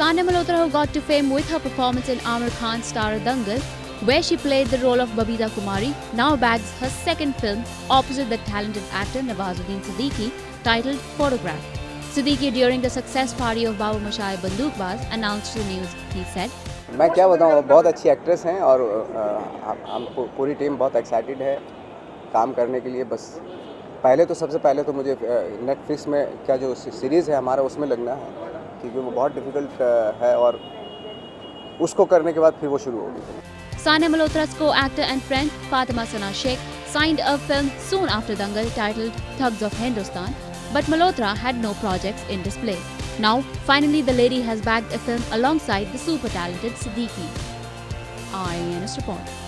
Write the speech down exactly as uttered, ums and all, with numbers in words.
Sanya Malhotra, who got to fame with her performance in Amir Khan's star Dangal, where she played the role of Babita Kumari, now bags her second film opposite the talented actor Nawazuddin Siddiqui, titled Photograph. Siddiqui, during the success party of Babumoshai Bandookbaaz, announced the news. He said, "मैं क्या बताऊँ, बहुत अच्छी actress हैं और हम पूरी team बहुत एक्साइटेड है काम करने के लिए। बस पहले तो सबसे पहले तो मुझे नेटफ्लिक्स में क्या जो सीरीज़ है हमारा उसमें लगना है, क्योंकि वो बहुत डिफिकल्ट है और उसको करने के बाद फिर वो शुरू होगी." Sanya Malhotra's co-actor and friend Fatima Sana Shaikh signed a film soon after Dangal titled Thugs of Hindostan, but Malhotra had no projects in display. Now, finally, the lady has bagged a film alongside the super talented Siddiqui. I N S report.